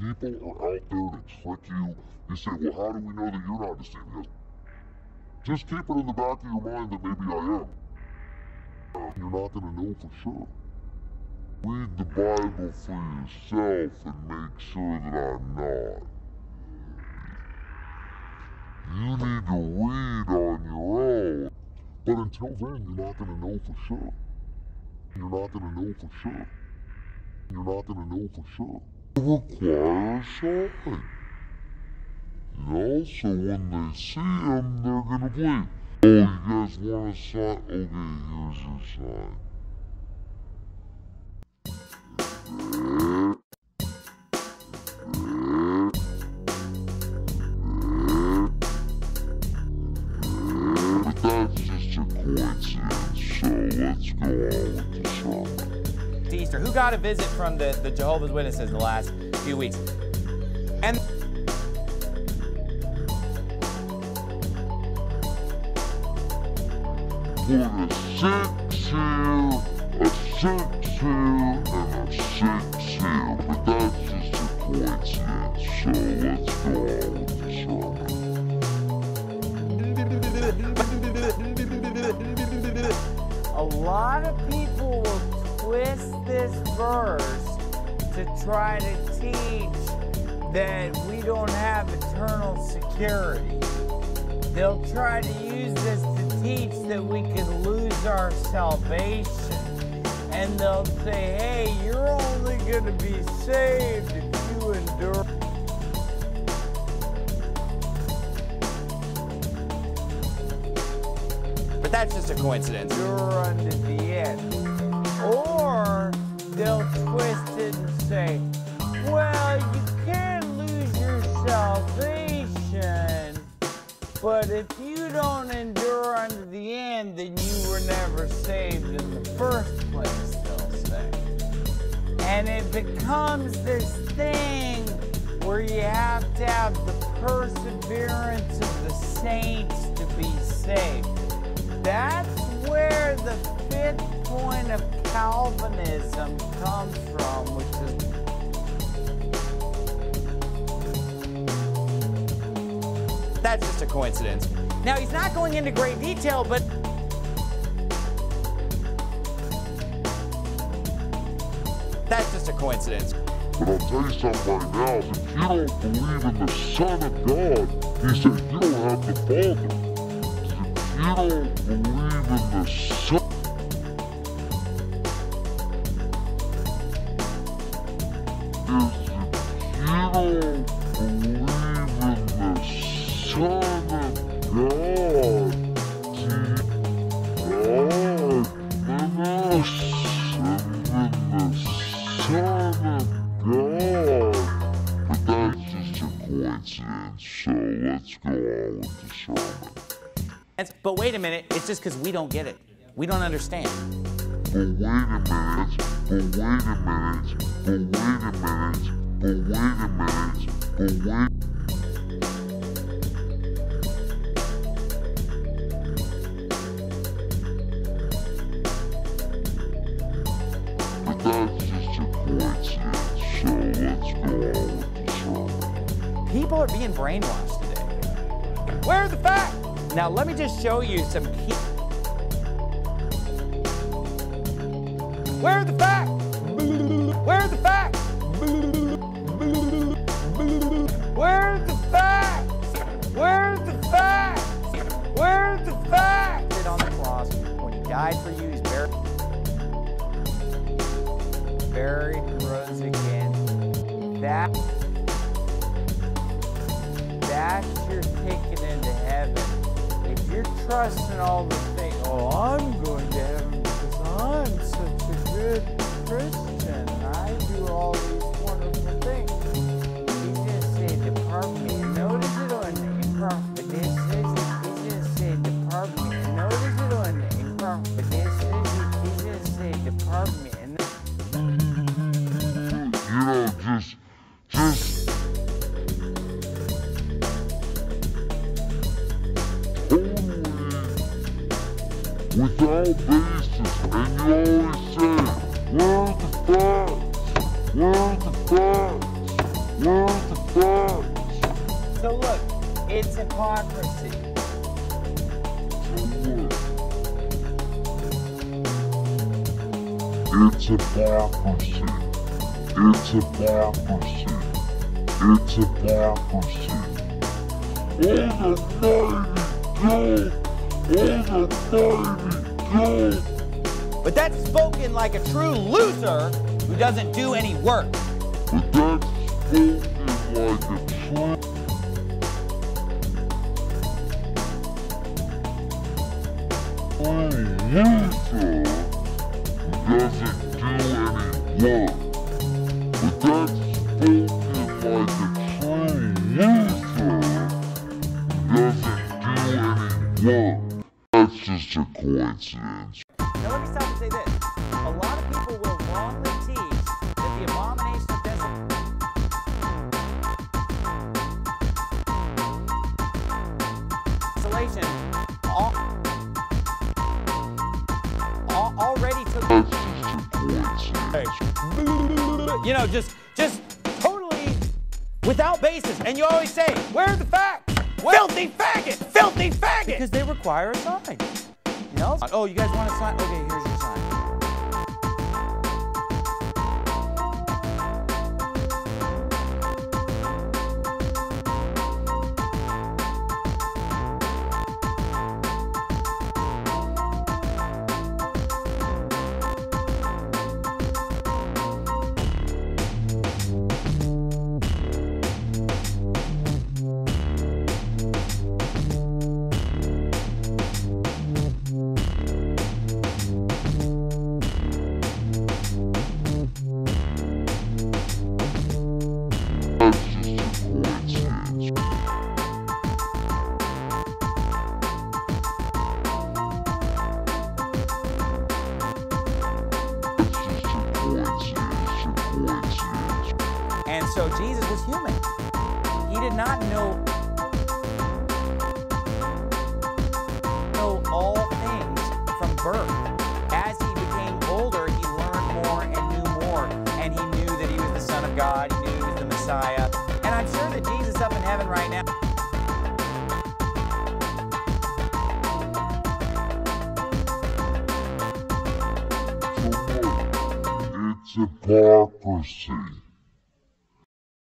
People are out there to trick you. You say, well, how do we know that you're not deceiving us? Just keep it in the back of your mind that maybe I am. You're not going to know for sure. Read the Bible for yourself and make sure that I'm not. You need to read on your own. But until then, you're not going to know for sure. You're not going to know for sure. You're not going to know for sure. It requires a sign. You know, so when they see him, they're going to believe. Oh, you guys want a sign? Okay, here's your sign. But that's just a coincidence, so let's go on with the sermon. Easter, who got a visit from the Jehovah's Witnesses the last few weeks? And what a 6 year, a 6 year, and a 6 year, but that's just a coincidence, so let's go on with the sermon. A lot of people will twist this verse to try to teach that we don't have eternal security. They'll try to use this to teach that we could lose our salvation. And they'll say, hey, you're only going to be saved if you endure. But that's just a coincidence. You're unto the end. Or they'll twist it and say, well, you can lose your salvation. But if you don't endure unto the end, then you were never saved in the first place, they'll say. And it becomes this thing where you have to have the perseverance of the saints to be saved. That's where the fifth point of Calvinism comes from, which is that's just a coincidence. Now, he's not going into great detail, but that's just a coincidence. But I'll tell you something right now, if you don't believe in the Son of God, he said you don't have the Father. If you don't believe in the Son, so let's go on with the sermon. But wait a minute, it's just because we don't get it. We don't understand. But wait a minute, but wait a minute, but wait a minute, but wait a minute, but wait. But that's just a coincidence, so let's go on with the sermon. People are being brainwashed today. Where are the facts? Now, let me just show you some key. Where are the facts? Where are the facts? Where are the facts? Where are the facts? Where are the facts? Sit on the cross. When he died for you, he's buried. Buried, rose again. That. That's your ticket into heaven. If you're trusting all the things, oh, I'm going to heaven because I'm such a good Christian. I do all these wonderful things. He's going to say, depart me. Notice it on the improper. He's going to say, depart me. Notice it on the improper. He's going to say, depart me. You know, just. Without basis. It's a democracy. It's a democracy. It's a democracy. All the mighty day. But that's spoken like a true loser who doesn't do any work. But that's spoken like a true... That's just a coincidence. Now let me stop and say this. A lot of people will wrongly teach that the abomination of desolation already took place. That's just a coincidence. You know, just totally without basis. And you always say, where are the facts? What? Filthy faggot! Filthy faggot! Because they require a sign. You know? Oh, you guys want a sign? Okay, here's your sign. And so Jesus was human. He did not know all things from birth. As he became older, he learned more and knew more. And he knew that he was the Son of God. He knew he was the Messiah. And I'm sure that Jesus up in heaven right now It's hypocrisy.